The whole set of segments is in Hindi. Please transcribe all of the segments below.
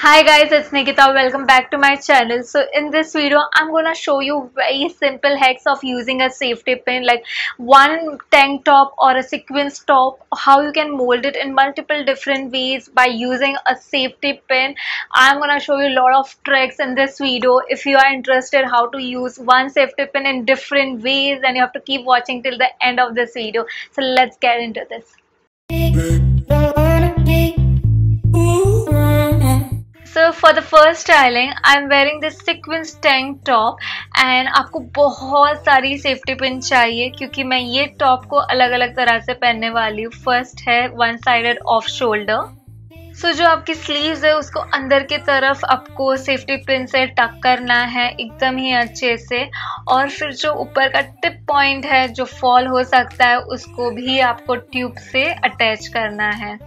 Hi guys, it's Nikita. Welcome back to my channel. So in this video, I'm gonna show you very simple hacks of using a safety pin, like one tank top or a sequence top, how you can mold it in multiple different ways by using a safety pin. I'm gonna show you a lot of tricks in this video. If you are interested how to use one safety pin in different ways, then you have to keep watching till the end of this video. So let's get into this. So for the first styling, I'm wearing this sequence tank top and आपको बहुत सारी safety pin चाहिए क्योंकि मैं ये top को अलग अलग तरह से पहनने वाली हूँ. First है one sided off shoulder. So जो आपकी sleeves है उसको अंदर की तरफ आपको safety pin से tuck करना है एकदम ही अच्छे से, और फिर जो ऊपर का tip point है जो fall हो सकता है उसको भी आपको tube से attach करना है.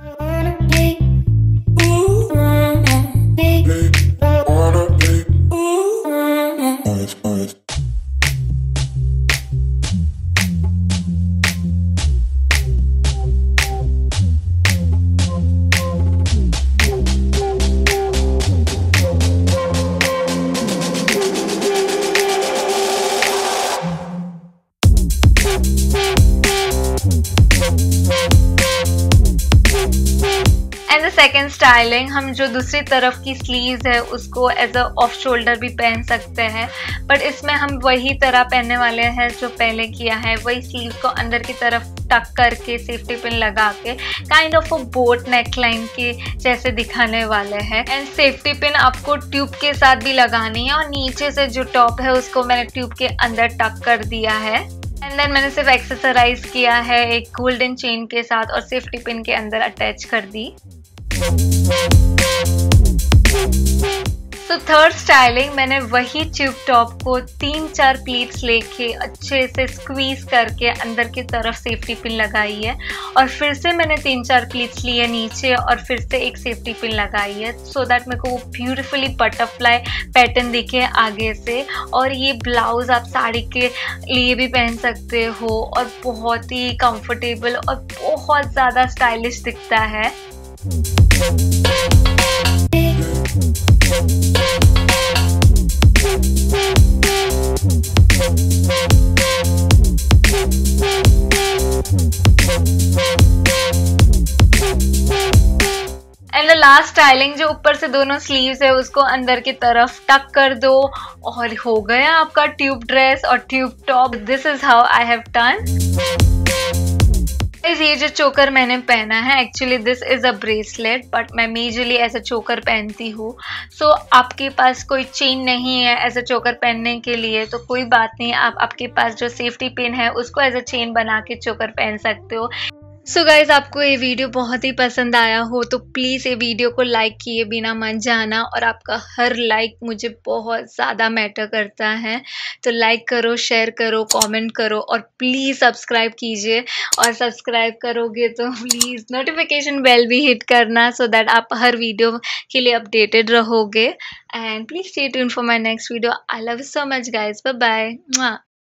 And the second styling, हम जो दूसरी तरफ की sleeves है उसको as a off shoulder भी पहन सकते हैं, but इसमें हम वही तरह पहनने वाले हैं जो पहले किया है, वही sleeves को अंदर की तरफ tuck करके safety pin लगा के kind of a boat neckline के जैसे दिखाने वाले हैं. And safety pin आपको tube के साथ भी लगानी है, और नीचे से जो top है उसको मैंने tube के अंदर tuck कर दिया है. And then मैंने सिर्फ accessorize किया है एक golden chain के साथ और safety pin के अंदर attach कर दी. तो थर्ड स्टाइलिंग, मैंने वही ट्यूब टॉप को 3-4 प्लीट्स लेके अच्छे से स्क्वीज करके अंदर की तरफ सेफ्टी पिन लगाई है, और फिर से मैंने 3-4 प्लीट्स लिए नीचे और फिर से एक सेफ्टी पिन लगाई है सो दैट मेरे को वो ब्यूटीफुली बटरफ्लाई पैटर्न दिखे आगे से. और ये ब्लाउज़ आप साड़ी के लिए भी पहन सकते हो और बहुत ही कम्फर्टेबल और बहुत ज़्यादा स्टाइलिश दिखता है. And the last styling, जो ऊपर से दोनों sleeves है उसको अंदर की तरफ tuck कर दो और हो गया आपका tube dress और tube top. This is how I have done. ये जो चोकर मैंने पहना है, actually this is a bracelet but मैं मेजरली ऐसा चोकर पहनती हूँ. सो आपके पास कोई चेन नहीं है ऐसा चोकर पहनने के लिए तो कोई बात नहीं, आप आपके पास जो सेफ्टी पिन है उसको एज अ चेन बना के चोकर पहन सकते हो. सो गाइज, आपको ये वीडियो बहुत ही पसंद आया हो तो प्लीज़ ये वीडियो को लाइक किए बिना मत जाना, और आपका हर लाइक मुझे बहुत ज़्यादा मैटर करता है. तो लाइक करो, शेयर करो, कमेंट करो, और प्लीज़ सब्सक्राइब कीजिए, और सब्सक्राइब करोगे तो प्लीज़ नोटिफिकेशन बेल भी हिट करना सो दैट आप हर वीडियो के लिए अपडेटेड रहोगे. And please stay tune for my next video. I love you so much guys, bye bye.